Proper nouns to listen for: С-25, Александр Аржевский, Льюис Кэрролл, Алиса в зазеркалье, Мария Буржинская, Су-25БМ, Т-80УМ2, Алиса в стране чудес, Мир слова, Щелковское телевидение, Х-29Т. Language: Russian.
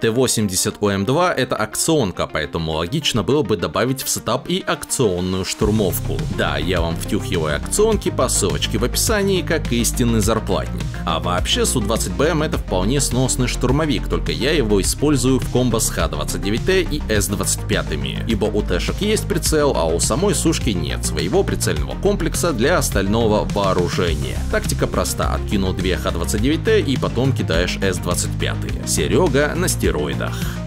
Т-80УМ2 это акционка, поэтому логично было бы добавить в сетап и акционную штурмовку. Да, я вам втюхиваю акционки по ссылочке в описании, как истинный зарплатник. А вообще Су-25БМ это вполне сносный штурмовик, только я его использую в комбо с Х-29Т и С-25, ибо у Тэшек есть прицел, а у самой Сушки нет своего прицельного комплекса для остального вооружения. Тактика проста, откинул 2 Х-29Т и потом кидаешь С-25. Серега на стероидах.